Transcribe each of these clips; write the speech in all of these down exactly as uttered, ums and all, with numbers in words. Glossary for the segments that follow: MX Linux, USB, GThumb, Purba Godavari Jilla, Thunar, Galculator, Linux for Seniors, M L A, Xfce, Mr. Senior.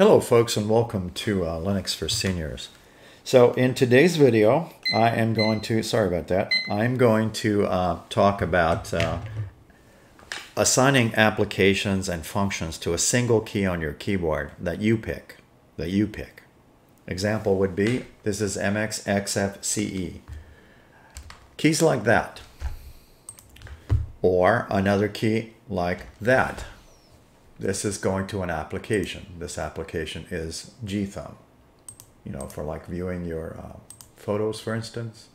Hello folks, and welcome to uh, Linux for Seniors. So in today's video, I am going to, sorry about that, I'm going to uh, talk about uh, assigning applications and functions to a single key on your keyboard that you pick, that you pick. Example would be, this is M X Xfce. Keys like that, or another key like that. This is going to an application. This application is GThumb, you know, for like viewing your uh, photos, for instance.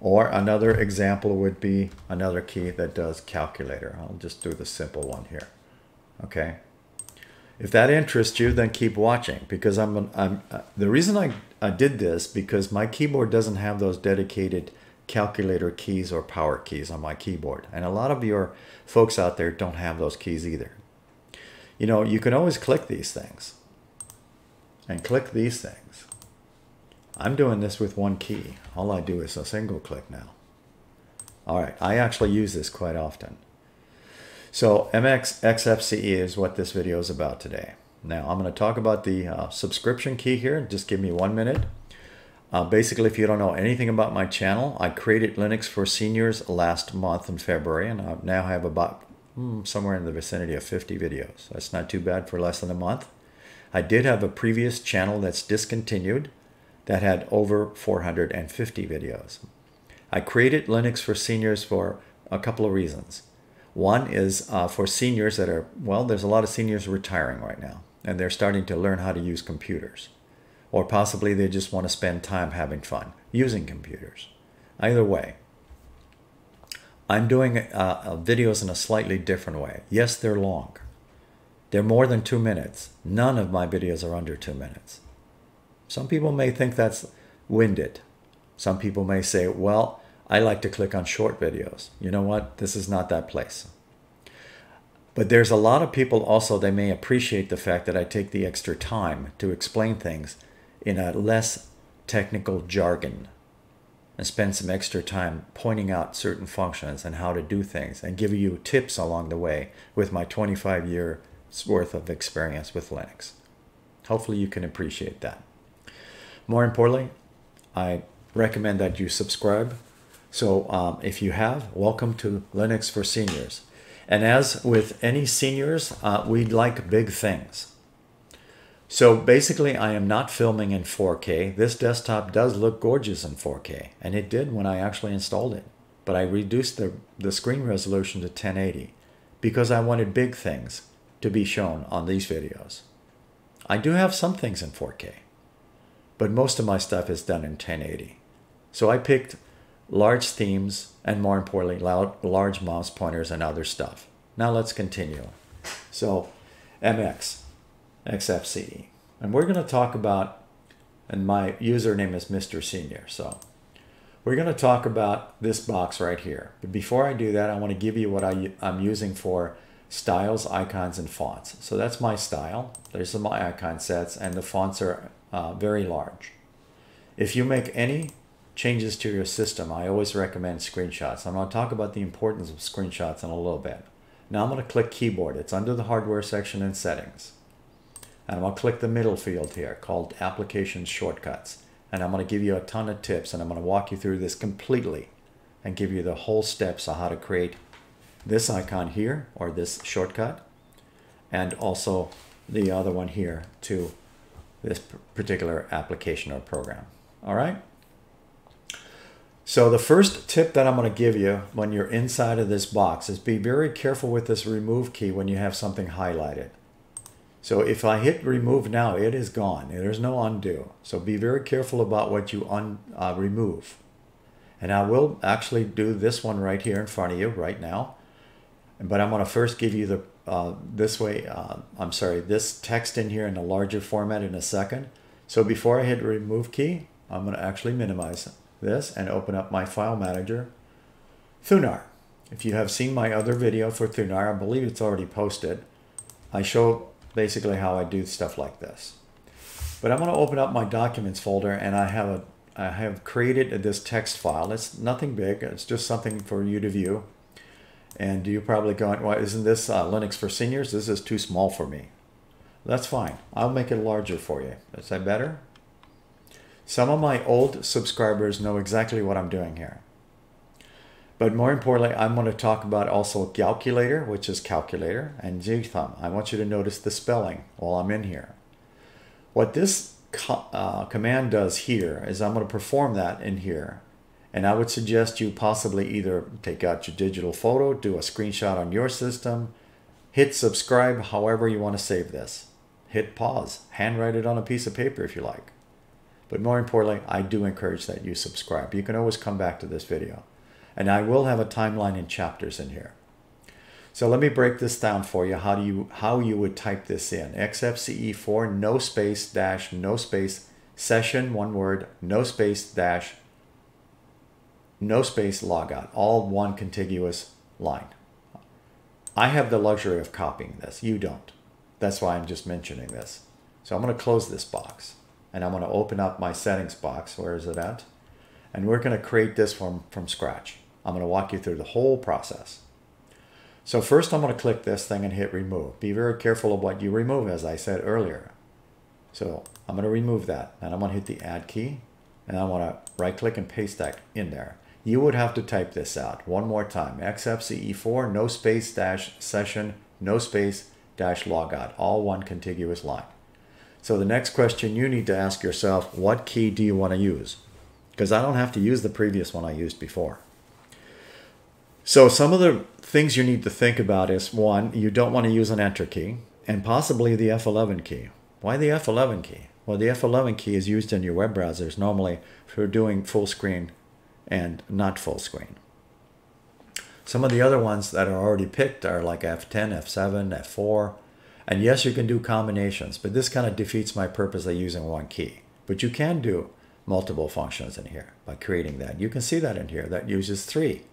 Or another example would be another key that does Calculator. I'll just do the simple one here. Okay. If that interests you, then keep watching, because I'm, an, I'm uh, the reason I, I did this because my keyboard doesn't have those dedicated Calculator keys or power keys on my keyboard. And a lot of your folks out there don't have those keys either. You know, you can always click these things and click these things. I'm doing this with one key. All I do is a single click now. All right, I actually use this quite often. So M X Xfce is what this video is about today. Now I'm going to talk about the uh, subscription key here. Just give me one minute. Uh, basically, if you don't know anything about my channel, I created Linux for Seniors last month in February, and I now have about somewhere in the vicinity of fifty videos. That's not too bad for less than a month. I did have a previous channel that's discontinued that had over four hundred fifty videos. I created Linux for Seniors for a couple of reasons. One is uh, for seniors that are, well, there's a lot of seniors retiring right now, and they're starting to learn how to use computers. Or possibly they just want to spend time having fun using computers. Either way, I'm doing uh, videos in a slightly different way. Yes, they're long. They're more than two minutes. None of my videos are under two minutes. Some people may think that's winded. Some people may say, well, I like to click on short videos. You know what? This is not that place. But there's a lot of people also, they may appreciate the fact that I take the extra time to explain things in a less technical jargon, and spend some extra time pointing out certain functions and how to do things, and give you tips along the way with my twenty-five years worth of experience with Linux. Hopefully you can appreciate that. More importantly, I recommend that you subscribe. So um, if you have, welcome to Linux for Seniors. And as with any seniors, uh, we'd like big things. So basically, I am not filming in four K. This desktop does look gorgeous in four K, and it did when I actually installed it. But I reduced the, the screen resolution to ten eighty because I wanted big things to be shown on these videos. I do have some things in four K, but most of my stuff is done in ten eighty. So I picked large themes and, more importantly, loud, large mouse pointers and other stuff. Now let's continue. So M X Xfce, and we're going to talk about, and my username is Mister Senior, so we're going to talk about this box right here. But before I do that, I want to give you what I, I'm using for styles, icons, and fonts. So that's my style, there's my icon sets, and the fonts are uh, very large. If you make any changes to your system, I always recommend screenshots. I'm going to talk about the importance of screenshots in a little bit. Now I'm going to click keyboard. It's under the hardware section and settings. And I'm going to click the middle field here called Application Shortcuts. And I'm going to give you a ton of tips, and I'm going to walk you through this completely and give you the whole steps on how to create this icon here, or this shortcut, and also the other one here to this particular application or program. All right. So the first tip that I'm going to give you when you're inside of this box is be very careful with this remove key when you have something highlighted. So if I hit remove now, it is gone. There's no undo. So be very careful about what you un, uh, remove. And I will actually do this one right here in front of you right now. But I'm going to first give you the uh, this way. Uh, I'm sorry, this text in here in a larger format in a second. So before I hit remove key, I'm going to actually minimize this and open up my file manager, Thunar. If you have seen my other video for Thunar, I believe it's already posted. I show basically how I do stuff like this. But I'm going to open up my documents folder, and I have a I have created this text file. It's nothing big. It's just something for you to view. And you're probably going, well, isn't this uh, Linux for Seniors? This is too small for me. That's fine. I'll make it larger for you. Is that better? Some of my old subscribers know exactly what I'm doing here. But more importantly, I'm going to talk about also Galculator, which is calculator, and GThumb. I want you to notice the spelling while I'm in here. What this co uh, command does here is I'm going to perform that in here. And I would suggest you possibly either take out your digital photo, do a screenshot on your system, hit subscribe, however you want to save this. Hit pause, handwrite it on a piece of paper if you like. But more importantly, I do encourage that you subscribe. You can always come back to this video. And I will have a timeline and chapters in here. So let me break this down for you, how do you how you would type this in. X F C E four, no space, dash, no space, session, one word, no space, dash, no space, logout. All one contiguous line. I have the luxury of copying this. You don't. That's why I'm just mentioning this. So I'm going to close this box. And I'm going to open up my settings box. Where is it at? And we're going to create this from, from scratch. I'm going to walk you through the whole process. So first I'm going to click this thing and hit remove. Be very careful of what you remove, as I said earlier. So I'm going to remove that. And I'm going to hit the add key. And I want to right click and paste that in there. You would have to type this out one more time. X F C E four, no space, dash, session, no space, dash, logout. All one contiguous line. So the next question you need to ask yourself, what key do you want to use? Because I don't have to use the previous one I used before. So some of the things you need to think about is, one, you don't want to use an enter key and possibly the F eleven key. Why the F eleven key? Well, the F eleven key is used in your web browsers normally for doing full screen and not full screen. Some of the other ones that are already picked are like F ten, F seven, F four. And yes, you can do combinations, but this kind of defeats my purpose of using one key. But you can do multiple functions in here by creating that. You can see that in here. That uses three.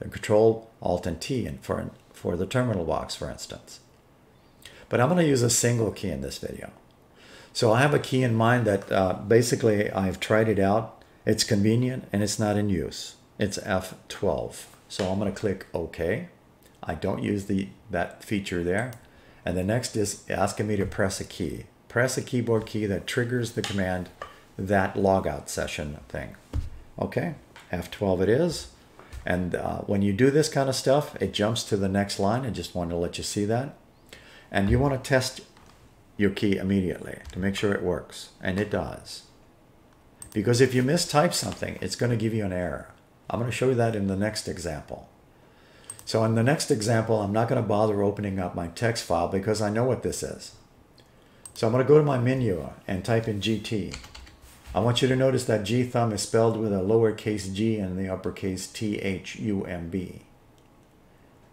The Control, Alt, and T and for, for the terminal box, for instance. But I'm going to use a single key in this video. So I have a key in mind that uh, basically I've tried it out. It's convenient and it's not in use. It's F twelve. So I'm going to click OK. I don't use the that feature there. And the next is asking me to press a key. Press a keyboard key that triggers the command, that logout session thing. Okay, F twelve it is. And uh, when you do this kind of stuff, it jumps to the next line. I just wanted to let you see that. And you want to test your key immediately to make sure it works. And it does. Because if you mistype something, it's going to give you an error. I'm going to show you that in the next example. So in the next example, I'm not going to bother opening up my text file because I know what this is. So I'm going to go to my menu and type in G T. I want you to notice that GThumb is spelled with a lowercase g and the uppercase T H U M B.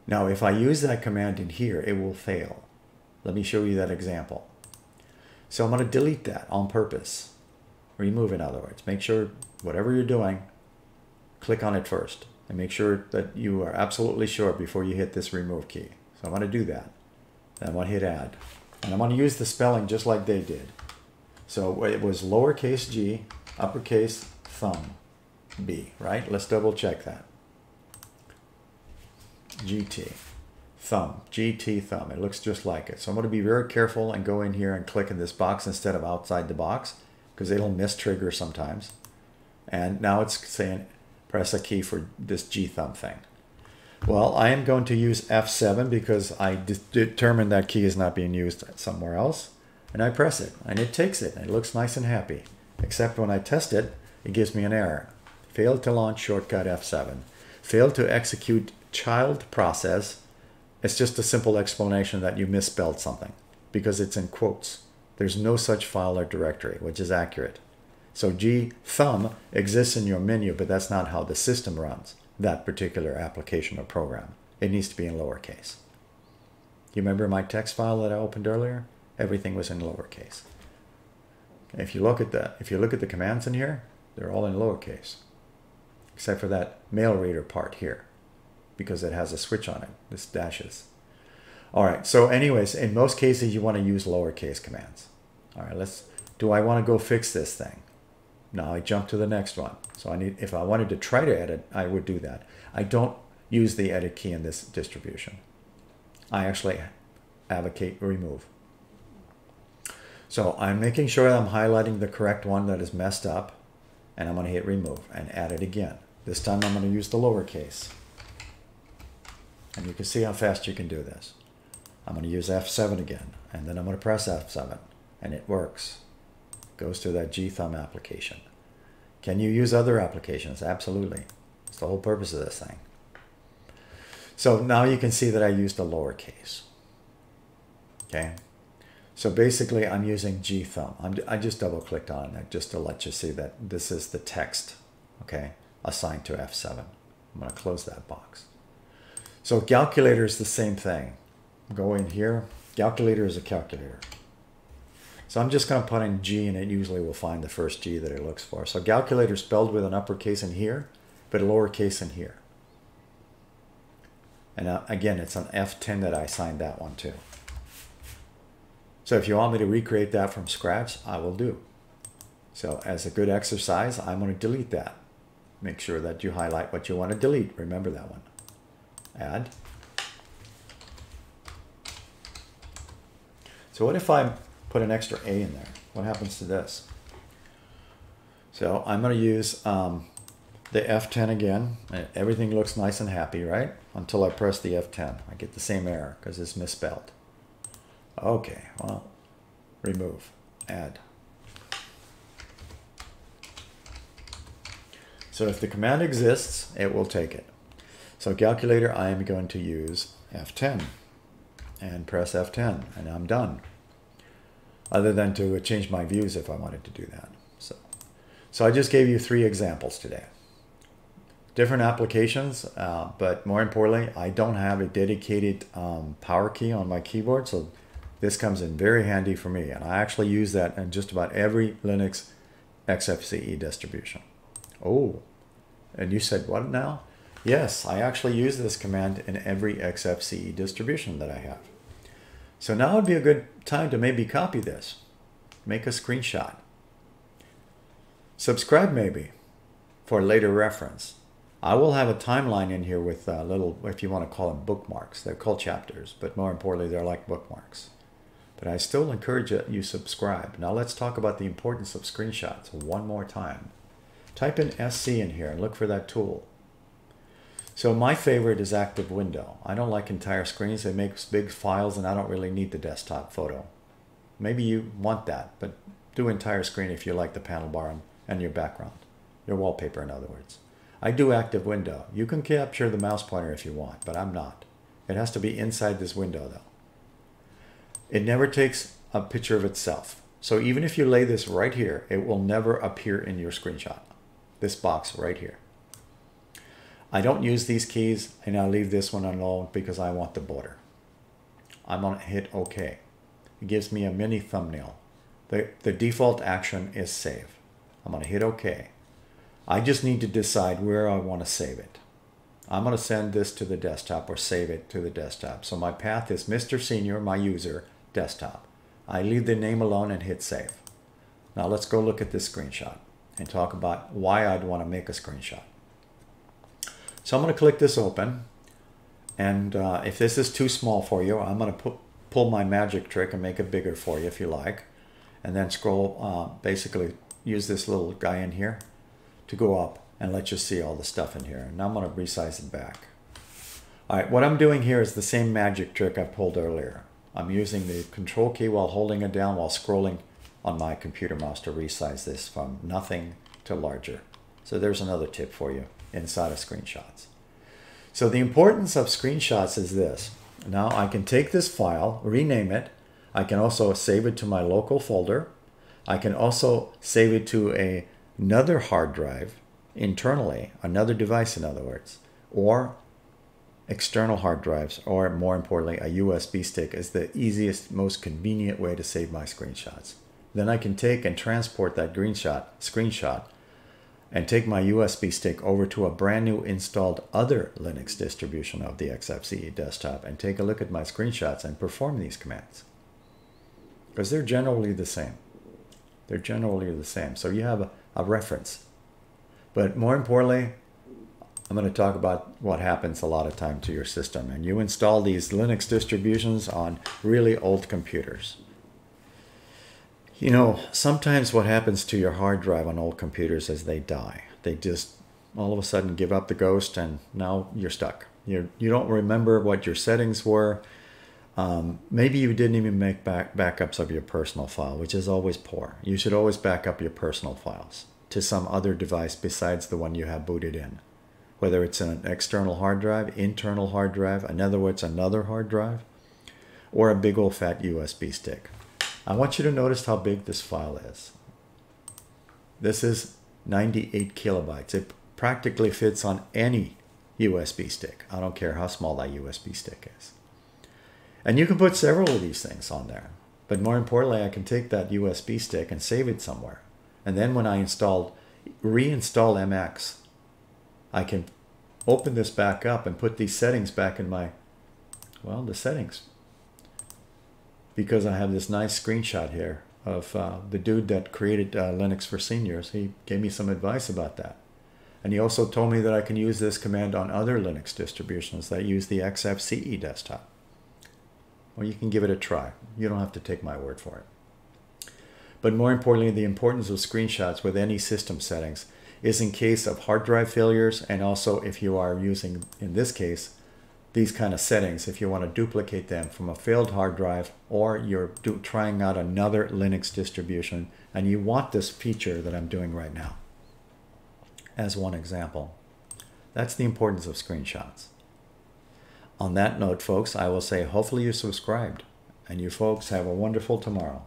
Now if I use that command in here, it will fail. Let me show you that example. So I'm going to delete that on purpose. Remove, in other words. Make sure whatever you're doing, click on it first. And make sure that you are absolutely sure before you hit this remove key. So I'm going to do that. Then I'm going to hit add. And I'm going to use the spelling just like they did. So it was lowercase g, uppercase thumb b, right? Let's double check that. G T, thumb, G T thumb. It looks just like it. So I'm going to be very careful and go in here and click in this box instead of outside the box because it'll mistrigger sometimes. And now it's saying press a key for this GThumb thing. Well, I am going to use F seven because I de determined that key is not being used somewhere else. And I press it, and it takes it, and it looks nice and happy. Except when I test it, it gives me an error. Failed to launch shortcut F seven. Failed to execute child process. It's just a simple explanation that you misspelled something because it's in quotes. There's no such file or directory, which is accurate. So GThumb exists in your menu, but that's not how the system runs that particular application or program. It needs to be in lowercase. You remember my text file that I opened earlier? Everything was in lowercase. If you look at the if you look at the commands in here, they're all in lowercase, except for that mail reader part here, because it has a switch on it. This dashes. All right. So, anyways, in most cases, you want to use lowercase commands. All right. Let's. Do I want to go fix this thing? Now I jump to the next one. So I need, if I wanted to try to edit, I would do that. I don't use the edit key in this distribution. I actually advocate remove. So I'm making sure I'm highlighting the correct one that is messed up, and I'm going to hit remove and add it again. This time I'm going to use the lowercase. And you can see how fast you can do this. I'm going to use F seven again, and then I'm going to press F seven, and it works. It goes through that GThumb application. Can you use other applications? Absolutely. It's the whole purpose of this thing. So now you can see that I used the lowercase. Okay. So basically I'm using GThumb. I'm, I just double clicked on that just to let you see that this is the text, okay, assigned to F seven. I'm going to close that box. So Galculator is the same thing. Go in here. Galculator is a calculator. So I'm just going to put in G, and it usually will find the first G that it looks for. So Galculator is spelled with an uppercase in here, but a lowercase in here. And uh, again, it's an F ten that I assigned that one to. So if you want me to recreate that from scratch, I will do. So as a good exercise, I'm going to delete that. Make sure that you highlight what you want to delete. Remember that one. Add. So what if I put an extra A in there? What happens to this? So I'm going to use um, the F ten again. Everything looks nice and happy, right? Until I press the F ten. I get the same error because it's misspelled. Okay, well, remove, add. So if the command exists, it will take it. So calculator, I am going to use F ten and press F ten, and I'm done. Other than to change my views if I wanted to do that. So, so I just gave you three examples today. Different applications, uh, but more importantly, I don't have a dedicated um, power key on my keyboard, so this comes in very handy for me, and I actually use that in just about every Linux X F C E distribution. Oh, and you said what now? Yes, I actually use this command in every X F C E distribution that I have. So now would be a good time to maybe copy this, make a screenshot, subscribe maybe for later reference. I will have a timeline in here with a little, if you want to call them bookmarks. They're called chapters, but more importantly, they're like bookmarks. But I still encourage you subscribe. Now let's talk about the importance of screenshots one more time. Type in Xfce in here and look for that tool. So my favorite is active window. I don't like entire screens. It makes big files, and I don't really need the desktop photo. Maybe you want that, but do entire screen if you like the panel bar and your background, your wallpaper in other words. I do active window. You can capture the mouse pointer if you want, but I'm not. It has to be inside this window though. It never takes a picture of itself. So even if you lay this right here, it will never appear in your screenshot. This box right here. I don't use these keys, and I'll leave this one alone because I want the border. I'm going to hit OK. It gives me a mini thumbnail. The, the default action is save. I'm going to hit OK. I just need to decide where I want to save it. I'm going to send this to the desktop or save it to the desktop. So my path is Mister Senior, my user, desktop. I leave the name alone and hit save. Now let's go look at this screenshot and talk about why I'd want to make a screenshot. So I'm going to click this open, and uh, if this is too small for you, I'm going to pu pull my magic trick and make it bigger for you if you like, and then scroll, uh, basically use this little guy in here to go up and let you see all the stuff in here. And I'm going to resize it back. All right, what I'm doing here is the same magic trick I pulled earlier. I'm using the control key while holding it down while scrolling on my computer mouse to resize this from nothing to larger. So there's another tip for you inside of screenshots. So the importance of screenshots is this. Now I can take this file, rename it. I can also save it to my local folder. I can also save it to a another hard drive internally, another device in other words, or external hard drives, or more importantly, a U S B stick is the easiest, most convenient way to save my screenshots. Then I can take and transport that screenshot, screenshot and take my U S B stick over to a brand new installed other Linux distribution of the Xfce desktop and take a look at my screenshots and perform these commands because they're generally the same. They're generally the same. So you have a a reference. But more importantly, I'm going to talk about what happens a lot of time to your system. And you install these Linux distributions on really old computers. You know, sometimes what happens to your hard drive on old computers is they die. They just all of a sudden give up the ghost, and now you're stuck. You you don't remember what your settings were. Um, maybe you didn't even make back backups of your personal file, which is always poor. You should always back up your personal files to some other device besides the one you have booted in. Whether it's an external hard drive, internal hard drive, in other words, another hard drive, or a big old fat U S B stick. I want you to notice how big this file is. This is ninety-eight kilobytes. It practically fits on any U S B stick. I don't care how small that U S B stick is. And you can put several of these things on there. But more importantly, I can take that U S B stick and save it somewhere. And then when I installed, reinstall M X, I can open this back up and put these settings back in my, well, the settings. Because I have this nice screenshot here of uh, the dude that created uh, Linux for Seniors. He gave me some advice about that. And he also told me that I can use this command on other Linux distributions that use the Xfce desktop. Well, you can give it a try. You don't have to take my word for it. But more importantly, the importance of screenshots with any system settings is in case of hard drive failures, and also if you are using, in this case, these kind of settings, if you want to duplicate them from a failed hard drive, or you're do trying out another Linux distribution and you want this feature that I'm doing right now as one example. That's the importance of screenshots. On that note, folks, I will say hopefully you subscribed, and you folks have a wonderful tomorrow.